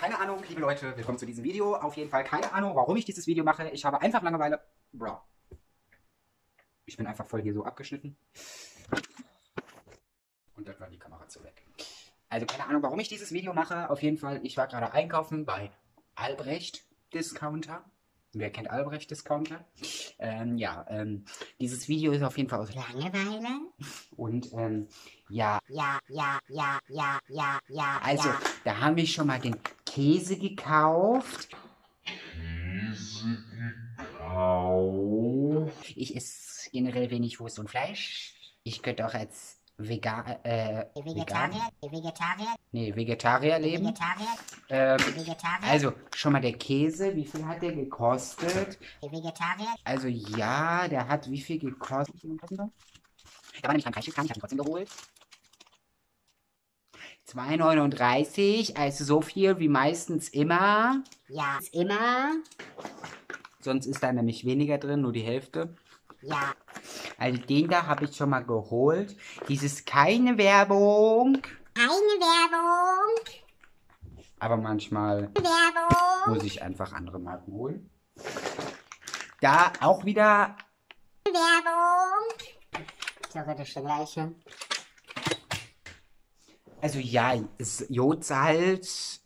Keine Ahnung, liebe Leute, willkommen zu diesem Video. Auf jeden Fall keine Ahnung, warum ich dieses Video mache. Ich habe einfach Langeweile. Bro. Ich bin einfach voll hier so abgeschnitten. Und dann war die Kamera zu weg. Also keine Ahnung, warum ich dieses Video mache. Auf jeden Fall, ich war gerade einkaufen bei Albrecht Discounter. Wer kennt Albrecht Discounter? Dieses Video ist auf jeden Fall aus Langeweile. Und Also, da haben wir schon mal den Käse gekauft. Ich esse generell wenig Wurst und Fleisch. Ich könnte auch als Vegetarier leben. Also, schon mal der Käse, wie viel hat der gekostet? Also ja, der hat wie viel gekostet? Da war nämlich ein Preisschild dran, ich habe ihn trotzdem geholt. 2,39, also so viel wie meistens immer. Ja, immer. Sonst ist da nämlich weniger drin, nur die Hälfte. Ja. Also den da habe ich schon mal geholt. Dieses keine Werbung. Keine Werbung. Aber manchmal Werbung. Muss ich einfach andere Marken holen. Da auch wieder Werbung. Ich glaube, das ist der gleiche. Also ja, ist Jodsalz,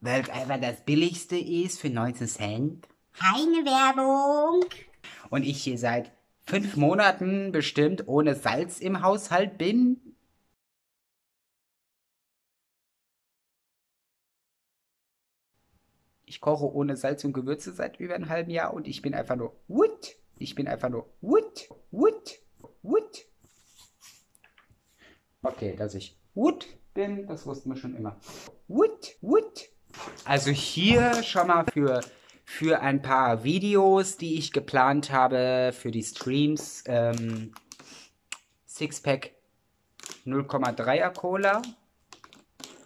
weil es einfach das billigste ist für 19 Cent. Keine Werbung. Und ich hier seit 5 Monaten bestimmt ohne Salz im Haushalt bin. Ich koche ohne Salz und Gewürze seit über einem halben Jahr und ich bin einfach nur what? Ich bin einfach nur what? What? What? Okay, dass ich what bin, das wussten wir schon immer. What? What? Also hier schon mal für ein paar Videos, die ich geplant habe für die Streams. Sixpack 0,3er Cola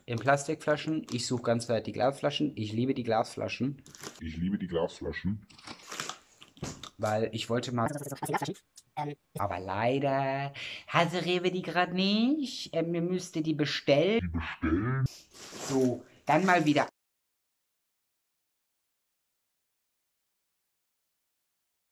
in Plastikflaschen. Ich suche ganz weit die Glasflaschen. Ich liebe die Glasflaschen. Ich liebe die Glasflaschen. Weil ich wollte mal... Aber leider hatte Rewe die gerade nicht. Mir müsste die bestellen. So, dann mal wieder